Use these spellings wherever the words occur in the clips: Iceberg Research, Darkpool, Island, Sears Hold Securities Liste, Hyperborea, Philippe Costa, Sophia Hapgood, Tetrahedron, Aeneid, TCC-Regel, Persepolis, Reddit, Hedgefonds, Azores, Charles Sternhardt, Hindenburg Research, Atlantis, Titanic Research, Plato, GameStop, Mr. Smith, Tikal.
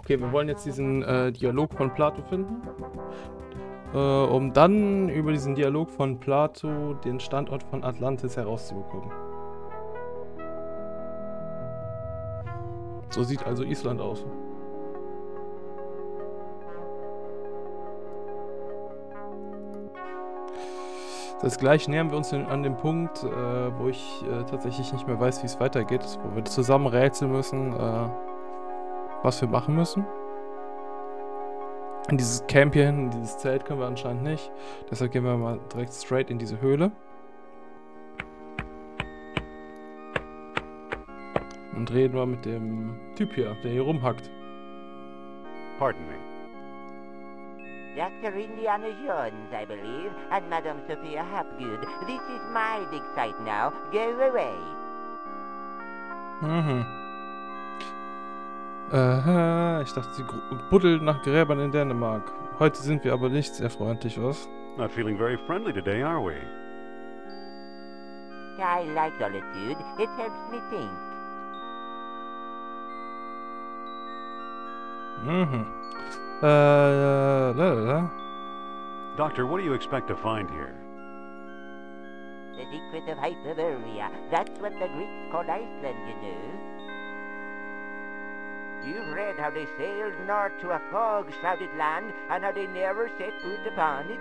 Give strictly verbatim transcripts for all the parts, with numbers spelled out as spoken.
Okay, wir wollen jetzt diesen äh, Dialog von Plato finden, äh, um dann über diesen Dialog von Plato den Standort von Atlantis herauszubekommen. So sieht also Island aus. Das gleiche nähern wir uns an dem Punkt, äh, wo ich äh, tatsächlich nicht mehr weiß, wie es weitergeht, wo wir zusammen rätseln müssen, äh, was wir machen müssen. In dieses Camp hier hinten, dieses Zelt können wir anscheinend nicht, deshalb gehen wir mal direkt straight in diese Höhle und reden mal mit dem Typ hier, der hier rumhackt. Pardon me. Doctor Indiana Jones, I believe, and Madame Sophia Hapgood. This is my dig site now. Go away. Mhm. Aha, ich dachte, sie buddelt nach Gräbern in Dänemark. Heute sind wir aber nicht sehr freundlich, was? Not feeling very friendly today, are we? I like solitude. It helps me think. Mhm. Uh, la, la, la. Doctor, what do you expect to find here? The secret of Hyperborea. That's what the Greeks called Iceland, you know. You've read how they sailed north to a fog-shrouded land and how they never set foot upon it.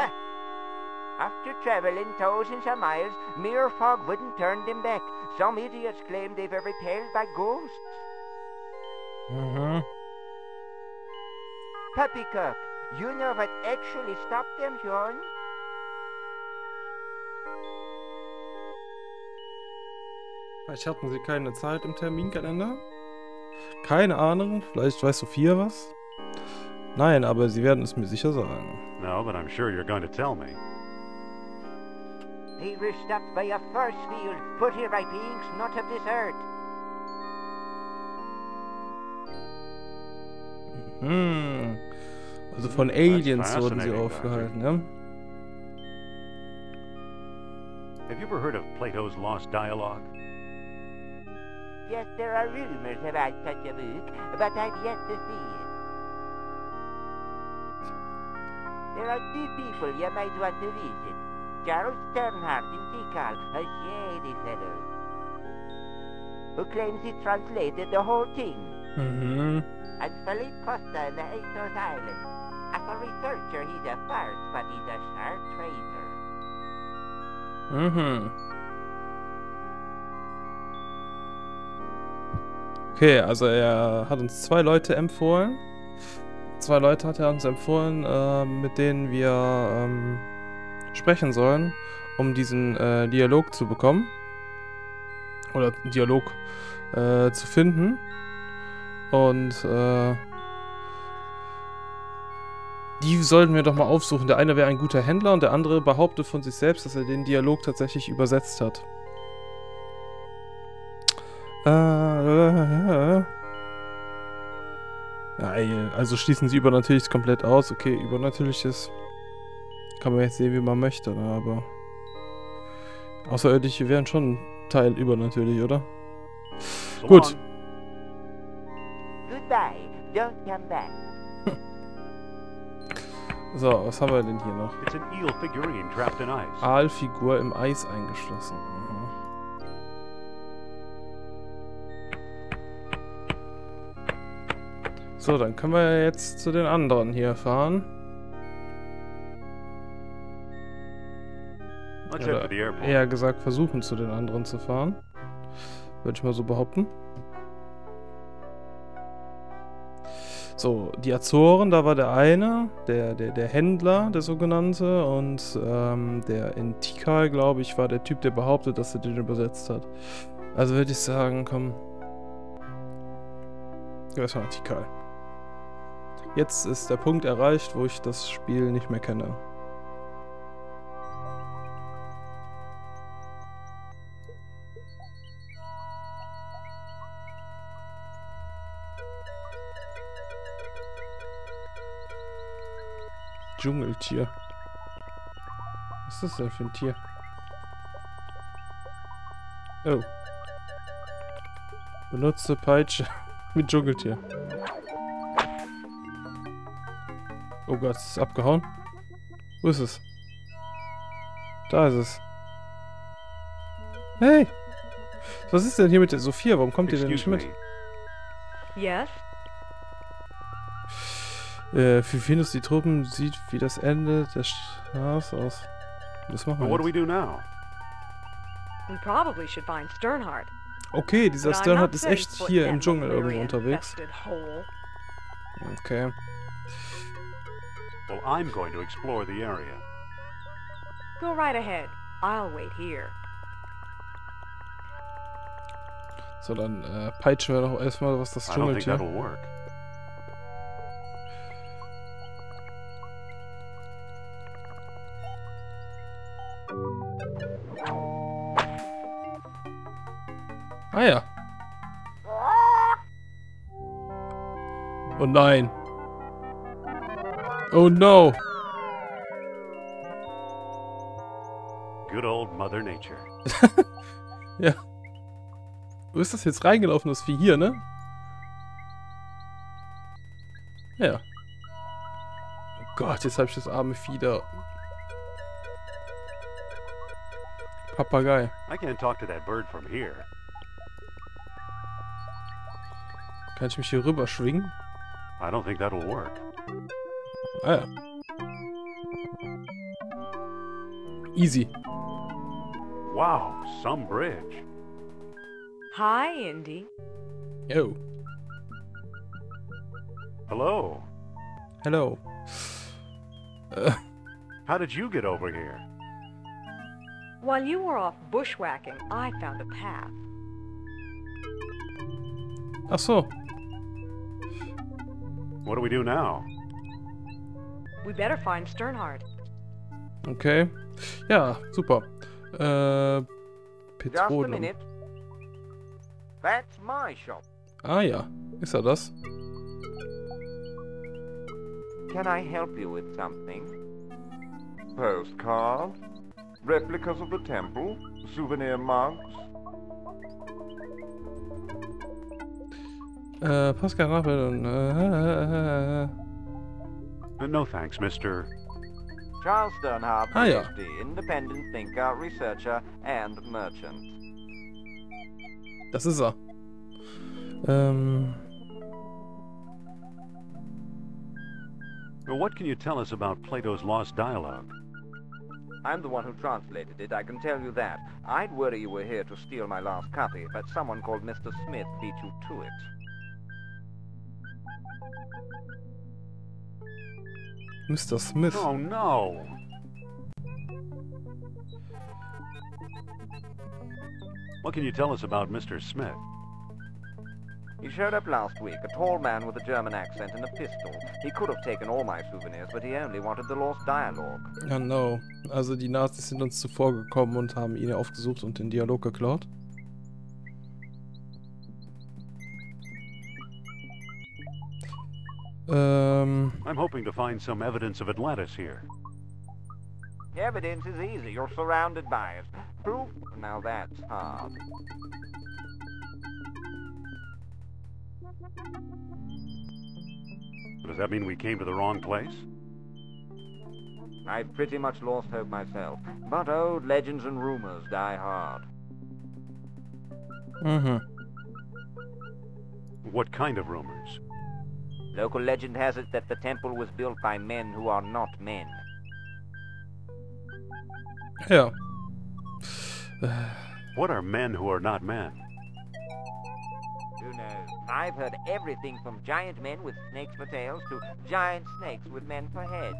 Ha! After traveling thousands of miles, mere fog wouldn't turn them back. Some idiots claim they were repelled by ghosts. Mm-hmm. Puppycock, you know what actually stopped them, John? Vielleicht hatten sie keine Zeit im Terminkalender? Keine Ahnung, vielleicht weiß Sophia was? Nein, aber sie werden es mir sicher sagen. No, but I'm sure you're going to tell me. They were stopped by a force field put here by beings not of this earth. Hm. Also von Aliens wurden sie aufgehalten, ja? Have you ever heard of Plato's Lost Dialogue? Yes, there are rumors about such a book, but I've yet to see it. There are two people you might want to visit. Charles Sternhardt in Tikal, a shady fellow, who claims he translated the whole thing. Mm-hmm. And Philippe Costa in the Azores Island. As a researcher, he's a farce, but he's a sharp traitor. Mhm. Okay, also er hat uns zwei Leute empfohlen. Zwei Leute hat er uns empfohlen, äh, mit denen wir ähm, sprechen sollen, um diesen äh, Dialog zu bekommen. Oder Dialog äh, zu finden. Und äh, die sollten wir doch mal aufsuchen. Der eine wäre ein guter Händler und der andere behauptet von sich selbst, dass er den Dialog tatsächlich übersetzt hat. Äh, äh, äh. Also schließen sie Übernatürliches komplett aus. Okay, Übernatürliches kann man jetzt sehen, wie man möchte, aber Außerirdische wären schon Teil übernatürlich, oder? So gut. On. So, was haben wir denn hier noch? Aalfigur im Eis eingeschlossen. Mhm. So, dann können wir jetzt zu den anderen hier fahren. Oder eher gesagt, versuchen zu den anderen zu fahren. Würde ich mal so behaupten. So, die Azoren, da war der eine, der, der, der Händler, der sogenannte, und ähm, der in Tikal, glaube ich, war der Typ, der behauptet, dass er den übersetzt hat. Also würde ich sagen, komm. Das war Tikal. Jetzt ist der Punkt erreicht, wo ich das Spiel nicht mehr kenne. Dschungeltier. Was ist das denn für ein Tier? Oh. Benutze Peitsche mit Dschungeltier. Oh Gott, es ist abgehauen. Wo ist es? Da ist es. Hey! Was ist denn hier mit der Sophia? Warum kommt ihr denn nicht mit? Yes? Äh, Fifinus, die Truppen sieht wie das Ende der Straße aus. Das machen wir jetzt. Okay, dieser Sternhardt ist echt hier im Dschungel irgendwo unterwegs. Okay. Well, I'm going to explore the area. Go right ahead. I'll wait here. So, dann äh, peitschen wir doch erstmal, was das Dschungeltier. Ah ja. Oh nein. Oh no. Good old Mother Nature. Ja. Wo ist das jetzt reingelaufen, das Vieh hier, ne? Ja. Oh Gott, jetzt habe ich das arme Vieh da. Papagei. I can't talk to that bird from here. Kann ich mich hier rüber schwingen? I don't think that'll work. Ah ja. Easy. Wow, some bridge. Hi, Indy. Yo. Hello. Hello. Uh. How did you get over here? While you were off bushwhacking, I found a path. Ach so. What do we do now? We better find Sternhardt. Okay. Ja, super. Äh Petroleum. That's my shop. Ah ja, ist er das? Can I help you with something? Postcards, replicas of the temple, souvenir monks. Äh, Pascal Rappel. Äh, äh, äh. No thanks, Mister Charles Sternhardt, ah, ja. P H D, Independent Thinker, Researcher and Merchant. Das ist er. Ähm. Well, what can you tell us about Plato's lost dialogue? I'm the one who translated it, I can tell you that. I'd worry you were here to steal my last copy, but someone called Mister Smith beat you to it. Mister Smith. Oh no. What can you tell us about Mister Smith? He showed up last week, a tall man with a German accent and a pistol. He could have taken all my souvenirs, but he only wanted the lost dialogue. Oh no. Also die Nazis sind uns zuvor gekommen und haben ihn aufgesucht und den Dialog geklaut. Um, I'm hoping to find some evidence of Atlantis here. Evidence is easy. You're surrounded by it. Proof? Now that's hard. Does that mean we came to the wrong place? I've pretty much lost hope myself, but old legends and rumors die hard. Mm-hmm. What kind of rumors? Local legend has it that the temple was built by men who are not men. Yeah. What are men who are not men? Who knows? I've heard everything from giant men with snakes for tails to giant snakes with men for heads.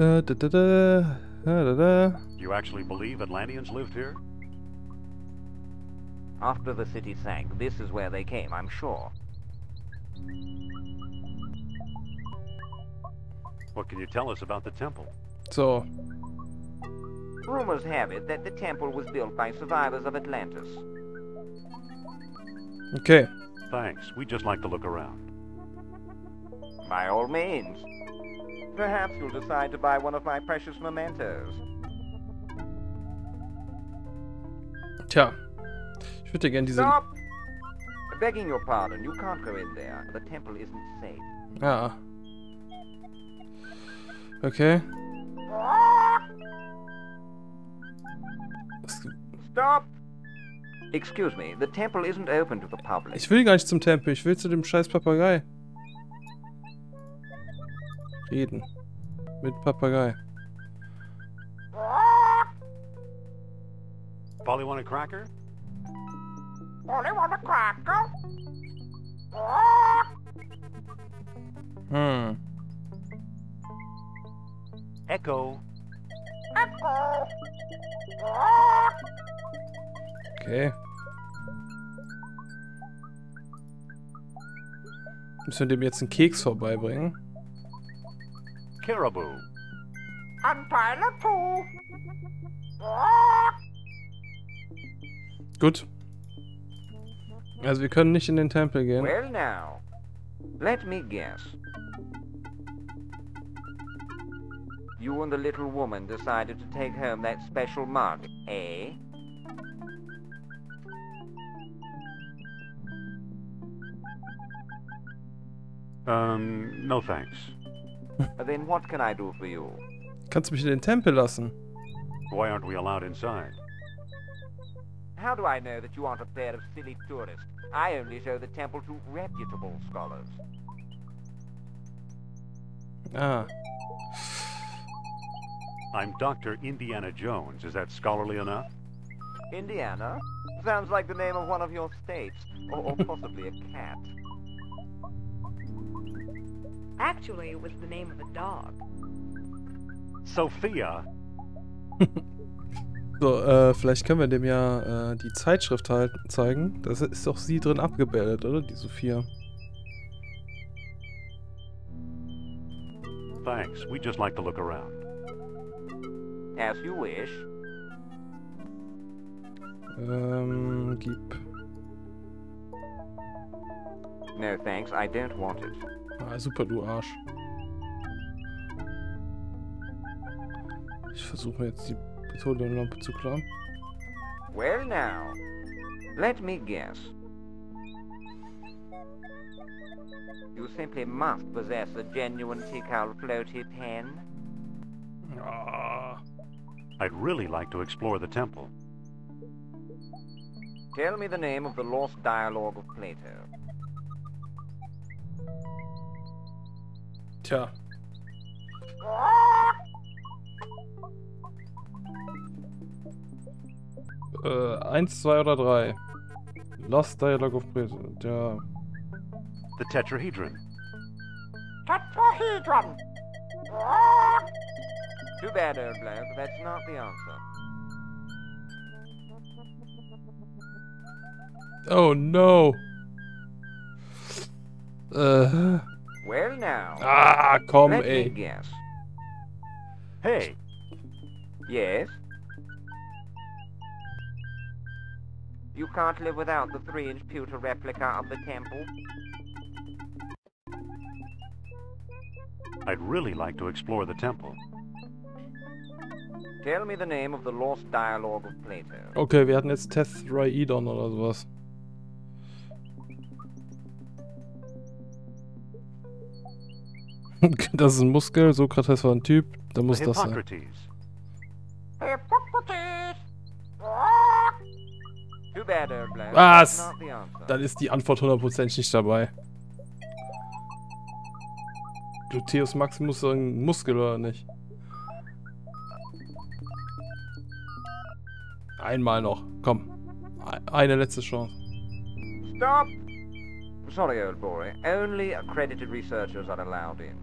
uh, da, da, da, da, da. Do you actually believe Atlanteans lived here? After the city sank, this is where they came, I'm sure. What can you tell us about the temple? So... rumors have it that the temple was built by survivors of Atlantis. Okay. Thanks, we just like to look around. By all means. Perhaps you'll decide to buy one of my precious mementos. Tja. Ich würde gerne diese... Stop. Begging your pardon, you can't go in there. The temple isn't safe. Ja. Okay. Stop. Excuse me, the temple isn't open to the public. Ich will gar nicht zum Tempel, ich will zu dem scheiß Papagei. Reden. Mit Papagei. Polly want a cracker? Polly want a cracker? Hm. Echo. Echo. Okay. Müssen wir dem jetzt einen Keks vorbeibringen? Caribou. Anteile zu. Gut. Also wir können nicht in den Tempel gehen. Well now. Let me guess. You and the little woman decided to take home that special mug, eh? Um, no thanks. Then what can I do for you? Kannst du mich in den Tempel lassen? Why aren't we allowed inside? How do I know that you aren't a pair of silly tourists? I only show the temple to reputable scholars. Ah. I'm Doctor Indiana Jones. Is that scholarly enough? Indiana? Sounds like the name of one of your states. Or, or possibly a cat. Actually, it was the name of a dog. Sophia. So, äh, vielleicht können wir dem ja äh, die Zeitschrift halt zeigen. Da ist doch sie drin abgebildet, oder? Die Sophia. Thanks. We just like to look around. As you wish. Ähm, gib. No thanks, I don't want it. Ah, super, du Arsch. Ich versuche jetzt die Petroleumlampe zu klauen. Well now, let me guess. You simply must possess a genuine Tikal floaty pen. Ah. I'd really like to explore the temple. Tell me the name of the lost dialogue of Plato. Tja. Äh, eins, zwei oder drei. Lost Dialogue of Plato. Ja. The Tetrahedron. Tetrahedron. Too bad, old bloke. That's not the answer. Oh no. Äh. Well now. Ah, komm, let ey. Me guess. Hey. Yes. You can't live without the three-inch pewter replica of the temple. I'd really like to explore the temple. Tell me the name of the lost dialogue of Plato. Okay, wir hatten jetzt Tetrahedron oder sowas. Das ist ein Muskel, Sokrates war ein Typ, da muss das sein. Was? Dann ist die Antwort hundert Prozent nicht dabei. Gluteus Maximus ist ein Muskel, oder nicht? Einmal noch, komm. Eine letzte Chance. Stop! Sorry, old boy. Only accredited researchers are allowed in.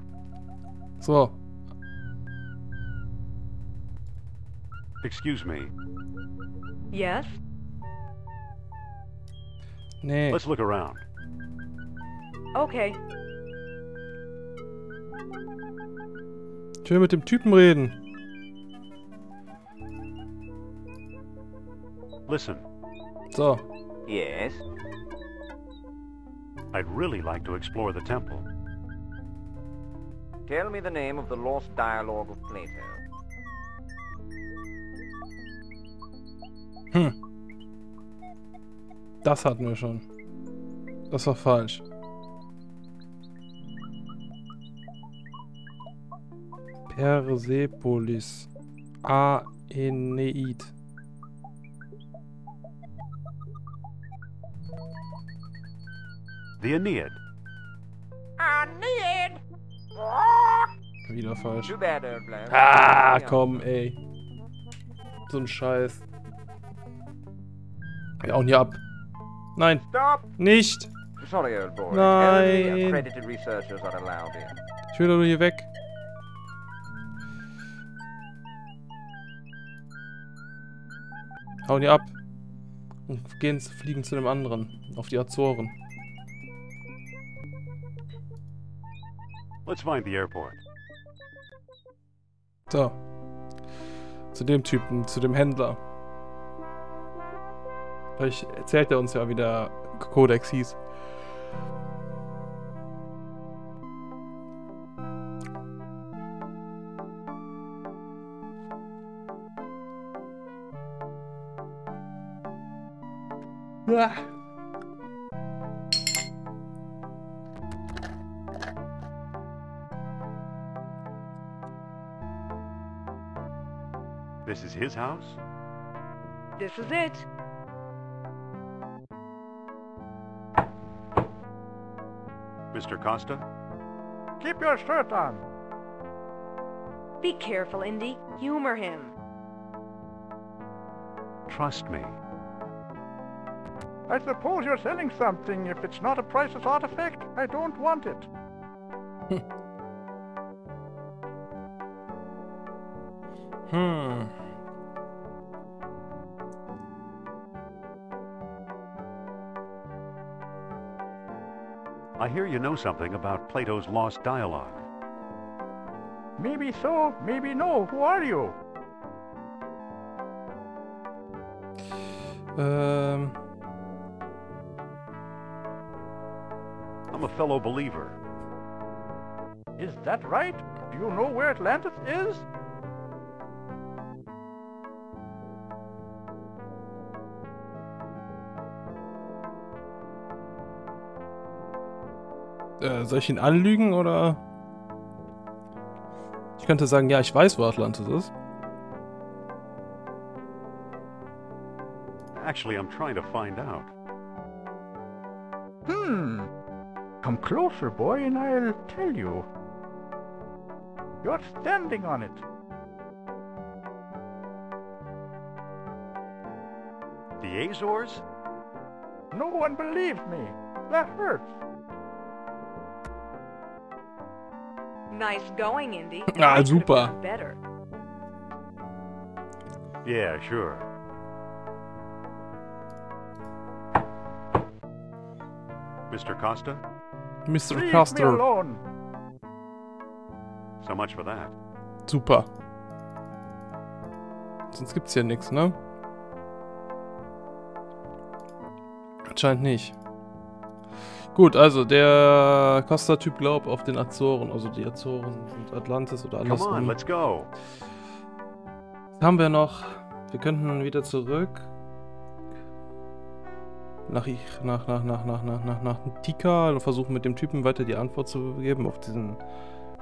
So. Excuse me. Yes? Nee. Let's look around. Okay. Ich will mit dem Typen reden. Listen. So. Yes. I'd really like to explore the temple. Tell me the name of the lost dialogue of Plato. Hm. Das hatten wir schon. Das war falsch. Persepolis. Aeneid. The Aeneid. Aeneid. Wieder falsch. Ah, komm, ey. So ein Scheiß. Wir hauen hier ab. Nein. Nicht. Nein. Ich will doch nur hier weg. Hauen hier ab. Und gehen, fliegen zu dem anderen. Auf die Azoren. Let's find the airport. So. Zu dem Typen, zu dem Händler. Vielleicht erzählt er uns ja, wie der Kodex hieß. Ah. This is his house? This is it. Mister Costa? Keep your shirt on. Be careful, Indy. Humor him. Trust me. I suppose you're selling something. If it's not a priceless artifact, I don't want it. Hmm. I hear you know something about Plato's lost dialogue. Maybe so, maybe no. Who are you? Um. I'm a fellow believer. Is that right? Do you know where Atlantis is? Äh, soll ich ihn anlügen, oder? Ich könnte sagen, ja, ich weiß, wo Atlantis ist. Actually, I'm trying to find out. Hmm. Come closer, boy, and I'll tell you. You're standing on it. The Azores? No one believed me. That hurts. Nice going, Indy. Ah, super. Yeah, sure. Mister Costa? Mister Costa. Leave me alone. So much for that. Super. Sonst gibt's hier nichts, ne? Anscheinend nicht. Gut, also der Costa-Typ glaubt auf den Azoren, also die Azoren und Atlantis oder andersrum. Come on, let's go. Was haben wir noch? Wir könnten wieder zurück nach nach nach nach nach nach nach nach Tikal und versuchen mit dem Typen weiter die Antwort zu geben auf diesen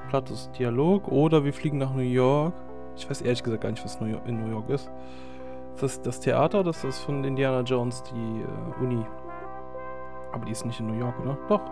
Platos Dialog, oder wir fliegen nach New York. Ich weiß ehrlich gesagt gar nicht, was in New York ist. Ist das das Theater, oder ist das von Indiana Jones die äh, Uni? Aber die ist nicht in New York, oder? Doch.